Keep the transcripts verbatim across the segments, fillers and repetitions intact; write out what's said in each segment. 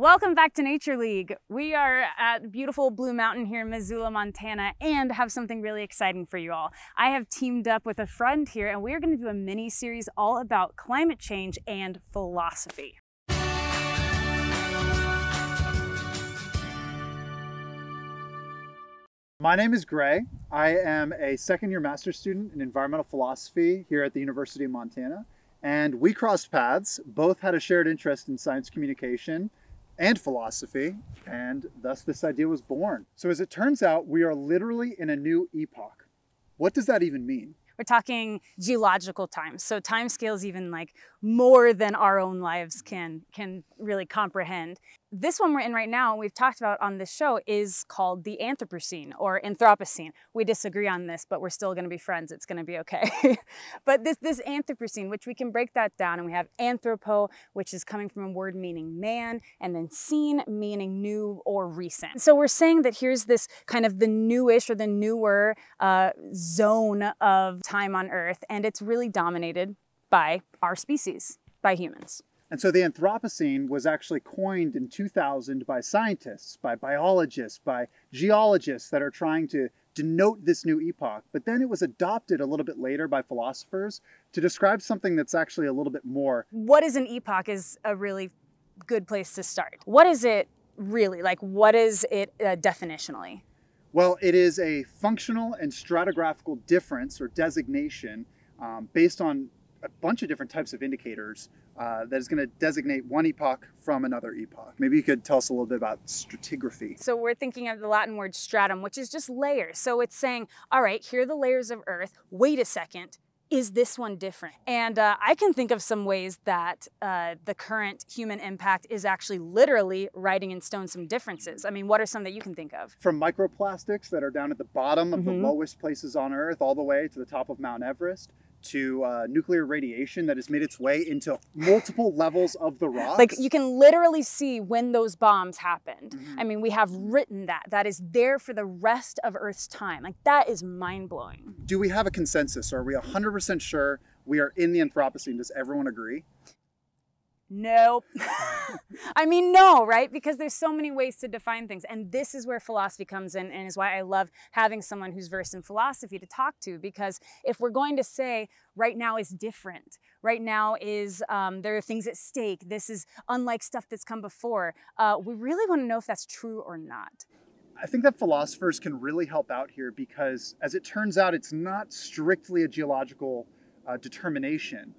Welcome back to Nature League. We are at beautiful Blue Mountain here in Missoula, Montana, and have something really exciting for you all. I have teamed up with a friend here, and we're going to do a mini series all about climate change and philosophy. My name is Gray. I am a second year master's student in environmental philosophy here at the University of Montana. And we crossed paths, both had a shared interest in science communication and philosophy, and thus this idea was born. So as it turns out, we are literally in a new epoch. What does that even mean? We're talking geological time, so time scales even like more than our own lives can, can really comprehend. This one we're in right now, we've talked about on this show, is called the Anthropocene or Anthropocene. We disagree on this, but we're still gonna be friends. It's gonna be okay. But this, this Anthropocene, which we can break that down, and we have anthropo, which is coming from a word meaning man, and then scene meaning new or recent. So we're saying that here's this kind of the newish or the newer uh, zone of time on Earth, and it's really dominated by our species, by humans. And so the Anthropocene was actually coined in two thousand by scientists, by biologists, by geologists that are trying to denote this new epoch. But then it was adopted a little bit later by philosophers to describe something that's actually a little bit more. What is an epoch is a really good place to start. What is it really? Like, what is it uh, definitionally? Well, it is a functional and stratigraphical difference or designation um, based on a bunch of different types of indicators uh, that is going to designate one epoch from another epoch. Maybe you could tell us a little bit about stratigraphy. So we're thinking of the Latin word stratum, which is just layers. So it's saying, all right, here are the layers of Earth. Wait a second. Is this one different? And uh, I can think of some ways that uh, the current human impact is actually literally writing in stone some differences. I mean, what are some that you can think of? From microplastics that are down at the bottom of mm-hmm. the lowest places on Earth all the way to the top of Mount Everest, to uh, nuclear radiation that has made its way into multiple levels of the rocks. Like, you can literally see when those bombs happened. Mm-hmm. I mean, we have written that. That is there for the rest of Earth's time. Like, that is mind-blowing. Do we have a consensus? Are we one hundred percent sure we are in the Anthropocene? Does everyone agree? Nope. I mean, no, right? Because there's so many ways to define things. And this is where philosophy comes in, and is why I love having someone who's versed in philosophy to talk to, because if we're going to say right now is different, right now is um, there are things at stake, this is unlike stuff that's come before, uh, we really want to know if that's true or not. I think that philosophers can really help out here, because as it turns out, it's not strictly a geological uh, determination.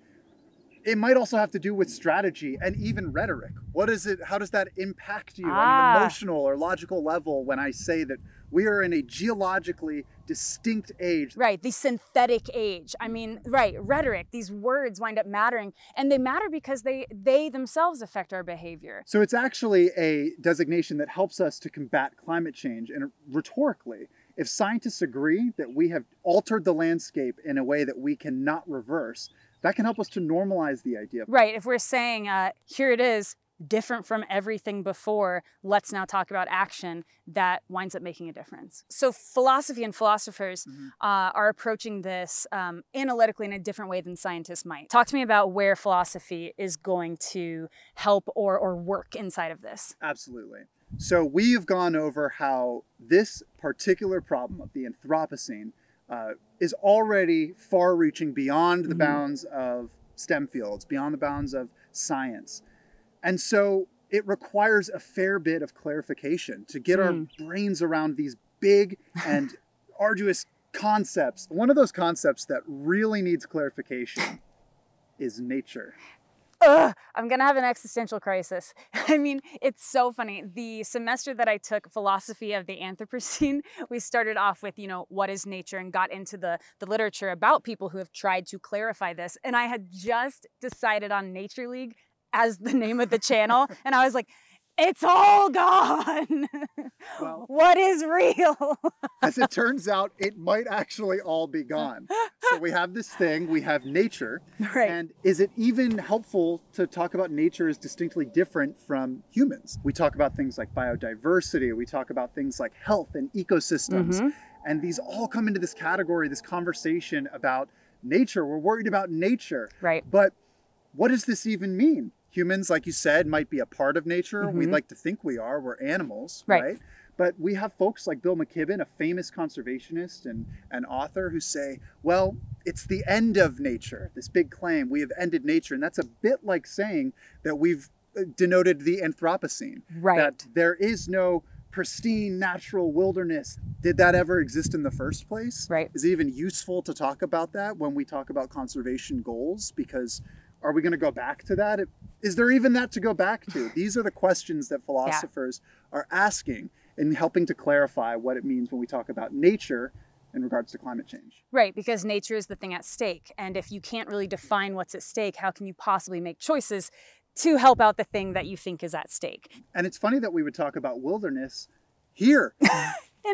It might also have to do with strategy and even rhetoric. What is it? How does that impact you ah. on an emotional or logical level when I say that we are in a geologically distinct age? Right, the synthetic age. I mean, right, rhetoric, these words wind up mattering, and they matter because they, they themselves affect our behavior. So it's actually a designation that helps us to combat climate change, and rhetorically. If scientists agree that we have altered the landscape in a way that we cannot reverse, that can help us to normalize the idea. Right, if we're saying, uh, here it is, different from everything before, let's now talk about action, that winds up making a difference. So philosophy and philosophers mm-hmm. uh, are approaching this um, analytically in a different way than scientists might. Talk to me about where philosophy is going to help or, or work inside of this. Absolutely. So we've gone over how this particular problem of the Anthropocene uh, is already far-reaching beyond the mm-hmm. bounds of STEM fields, beyond the bounds of science. And so it requires a fair bit of clarification to get mm. our brains around these big and arduous concepts. One of those concepts that really needs clarification is nature. Ugh, I'm gonna have an existential crisis. I mean, it's so funny. The semester that I took philosophy of the Anthropocene, we started off with, you know, what is nature, and got into the, the literature about people who have tried to clarify this. And I had just decided on Nature League as the name of the channel. And I was like, it's all gone. Well, what is real? As it turns out, it might actually all be gone. So we have this thing, we have nature. Right. And is it even helpful to talk about nature as distinctly different from humans? We talk about things like biodiversity. We talk about things like health and ecosystems. Mm-hmm. And these all come into this category, this conversation about nature. We're worried about nature. Right. But what does this even mean? humans, like you said, might be a part of nature. Mm-hmm. We'd like to think we are. We're animals, right? right? But we have folks like Bill McKibben, a famous conservationist and an author, who say, well, it's the end of nature, this big claim, we have ended nature. And that's a bit like saying that we've denoted the Anthropocene, right? That there is no pristine natural wilderness. Did that ever exist in the first place? Right. Is it even useful to talk about that when we talk about conservation goals? Because are we going to go back to that? Is there even that to go back to? These are the questions that philosophers yeah. are asking and helping to clarify what it means when we talk about nature in regards to climate change. Right, because nature is the thing at stake. And if you can't really define what's at stake, how can you possibly make choices to help out the thing that you think is at stake? And it's funny that we would talk about wilderness here. in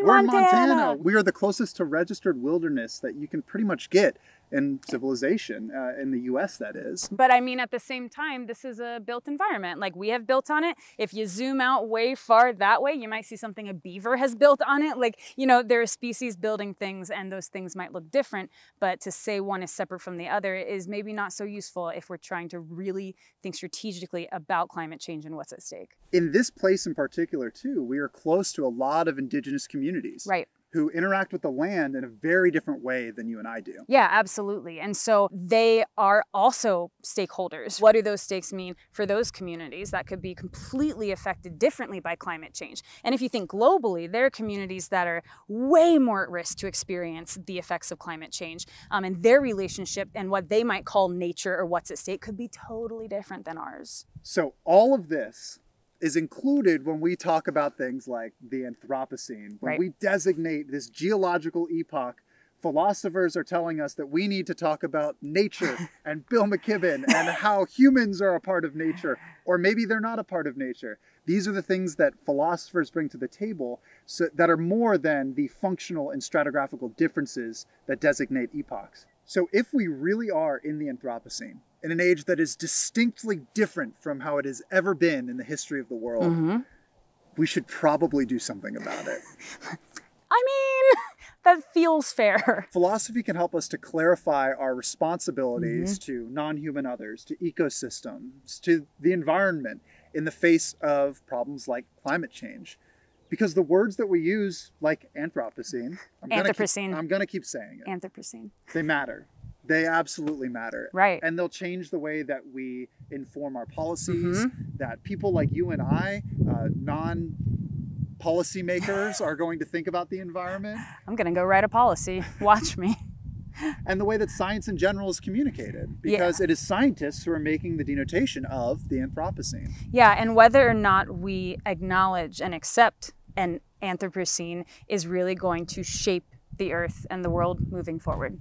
We're Montana. in Montana. We are the closest to registered wilderness that you can pretty much get in civilization, uh, in the U S that is. But I mean, at the same time, this is a built environment. Like, we have built on it. If you zoom out way far that way, you might see something a beaver has built on it. Like, you know, there are species building things and those things might look different, but to say one is separate from the other is maybe not so useful if we're trying to really think strategically about climate change and what's at stake. In this place in particular too, we are close to a lot of indigenous communities. Right. Who interact with the land in a very different way than you and I do. Yeah, absolutely. And so they are also stakeholders. What do those stakes mean for those communities that could be completely affected differently by climate change? And if you think globally, there are communities that are way more at risk to experience the effects of climate change, um, and their relationship and what they might call nature or what's at stake could be totally different than ours. So all of this is included when we talk about things like the Anthropocene. When right. we designate this geological epoch, philosophers are telling us that we need to talk about nature and Bill McKibben and how humans are a part of nature, or maybe they're not a part of nature. These are the things that philosophers bring to the table, so that are more than the functional and stratigraphical differences that designate epochs. So if we really are in the Anthropocene, in an age that is distinctly different from how it has ever been in the history of the world, mm-hmm. we should probably do something about it. I mean, that feels fair. Philosophy can help us to clarify our responsibilities mm-hmm. to non-human others, to ecosystems, to the environment in the face of problems like climate change. Because the words that we use, like Anthropocene, I'm Anthropocene. Gonna keep, I'm going to keep saying it. Anthropocene. They matter. They absolutely matter. Right. And they'll change the way that we inform our policies, mm-hmm. that people like you and I, uh, non-policymakers, are going to think about the environment. I'm going to go write a policy. Watch me. And the way that science in general is communicated, because yeah. it is scientists who are making the denotation of the Anthropocene. Yeah, and whether or not we acknowledge and accept an Anthropocene is really going to shape the earth and the world moving forward.